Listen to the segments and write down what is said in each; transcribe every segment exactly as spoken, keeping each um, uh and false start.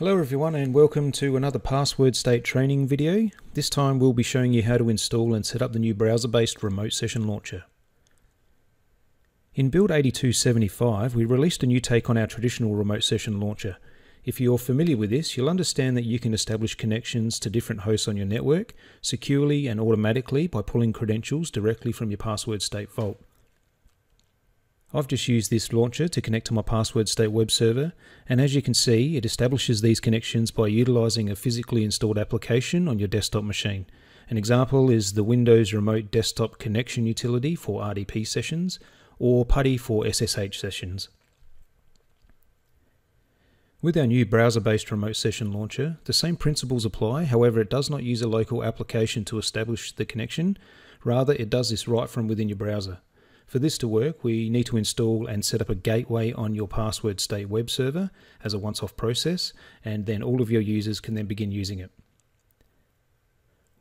Hello everyone and welcome to another Passwordstate training video. This time we'll be showing you how to install and set up the new browser-based Remote Session Launcher. In Build eighty-two seventy-five we released a new take on our traditional Remote Session Launcher. If you're familiar with this, you'll understand that you can establish connections to different hosts on your network securely and automatically by pulling credentials directly from your Passwordstate vault. I've just used this launcher to connect to my Passwordstate web server, and as you can see, it establishes these connections by utilising a physically installed application on your desktop machine. An example is the Windows Remote Desktop Connection utility for R D P sessions, or PuTTY for S S H sessions. With our new browser-based Remote Session Launcher, the same principles apply. However, it does not use a local application to establish the connection. Rather, it does this right from within your browser. For this to work, we need to install and set up a gateway on your Passwordstate web server as a once-off process, and then all of your users can then begin using it.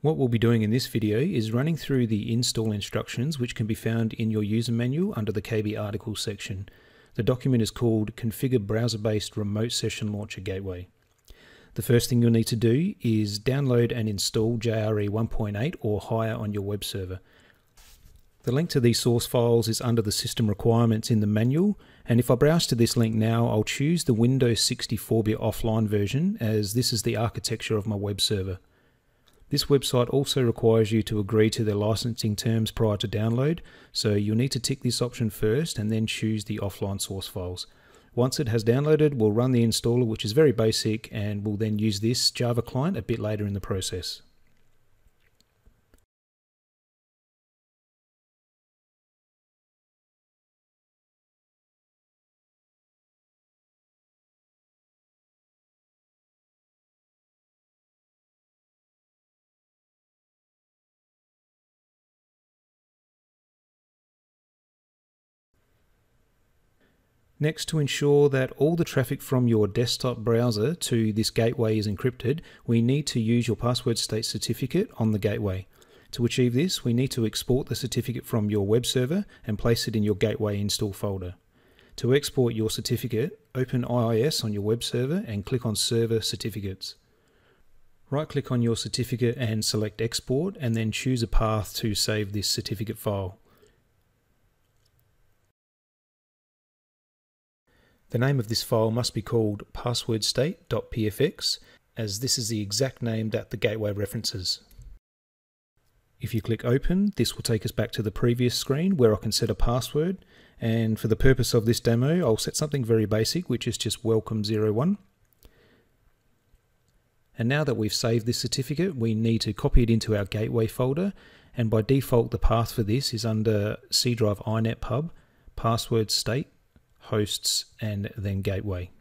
What we'll be doing in this video is running through the install instructions, which can be found in your user manual under the K B Articles section. The document is called Configure Browser-Based Remote Session Launcher Gateway. The first thing you'll need to do is download and install J R E one point eight or higher on your web server. The link to these source files is under the system requirements in the manual, and if I browse to this link now, I'll choose the Windows sixty-four bit offline version, as this is the architecture of my web server. This website also requires you to agree to their licensing terms prior to download, so you'll need to tick this option first and then choose the offline source files. Once it has downloaded, we'll run the installer, which is very basic, and we'll then use this Java client a bit later in the process. Next, to ensure that all the traffic from your desktop browser to this gateway is encrypted, we need to use your Passwordstate certificate on the gateway. To achieve this, we need to export the certificate from your web server and place it in your gateway install folder. To export your certificate, open I I S on your web server and click on Server Certificates. Right-click on your certificate and select Export, and then choose a path to save this certificate file. The name of this file must be called passwordstate dot p f x, as this is the exact name that the gateway references. If you click open, this will take us back to the previous screen where I can set a password, and for the purpose of this demo I'll set something very basic, which is just welcome zero one. And now that we've saved this certificate, we need to copy it into our gateway folder, and by default the path for this is under C drive iNetpub, passwordstate, hosts, and then gateway.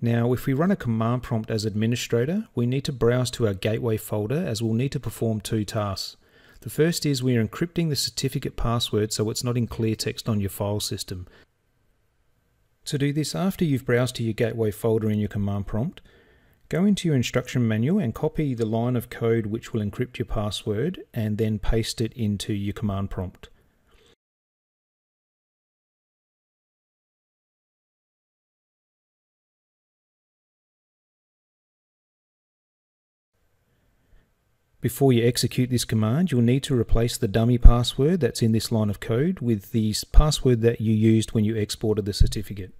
Now, if we run a command prompt as administrator, we need to browse to our gateway folder, as we'll need to perform two tasks. The first is we are encrypting the certificate password so it's not in clear text on your file system. To do this, after you've browsed to your gateway folder in your command prompt, go into your instruction manual and copy the line of code which will encrypt your password and then paste it into your command prompt. Before you execute this command, you'll need to replace the dummy password that's in this line of code with the password that you used when you exported the certificate.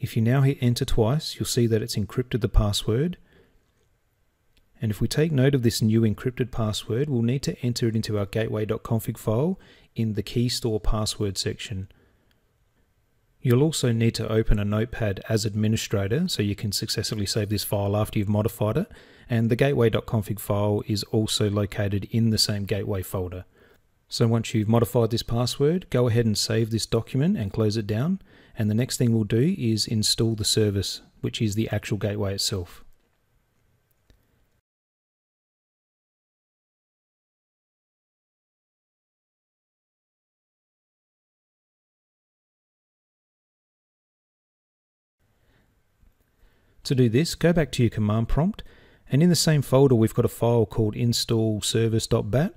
If you now hit enter twice, you'll see that it's encrypted the password. And if we take note of this new encrypted password, we'll need to enter it into our gateway dot config file in the key store password section. You'll also need to open a notepad as administrator so you can successfully save this file after you've modified it, and the gateway dot config file is also located in the same gateway folder. So once you've modified this password, go ahead and save this document and close it down, and the next thing we'll do is install the service, which is the actual gateway itself. To do this, go back to your command prompt, and in the same folder we've got a file called install service dot bat,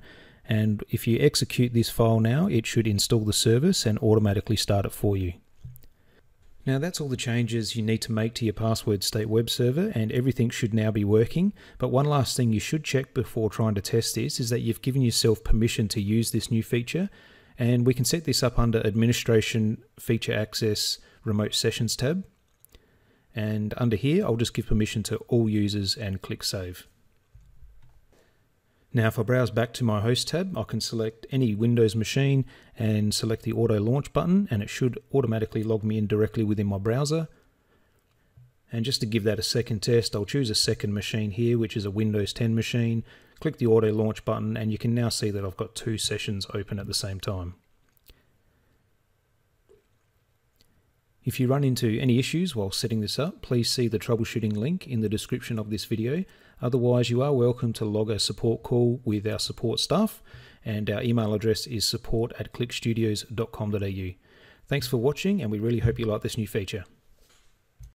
and if you execute this file now, it should install the service and automatically start it for you. Now that's all the changes you need to make to your Passwordstate web server, and everything should now be working. But one last thing you should check before trying to test this is that you've given yourself permission to use this new feature, and we can set this up under Administration, Feature Access, Remote Sessions tab. And under here, I'll just give permission to all users and click Save. Now if I browse back to my host tab, I can select any Windows machine and select the auto launch button, and it should automatically log me in directly within my browser. And just to give that a second test, I'll choose a second machine here, which is a Windows ten machine, click the auto launch button, and you can now see that I've got two sessions open at the same time. If you run into any issues while setting this up, please see the troubleshooting link in the description of this video. Otherwise, you are welcome to log a support call with our support staff, and our email address is support at clickstudios dot com dot a u. Thanks for watching, and we really hope you like this new feature.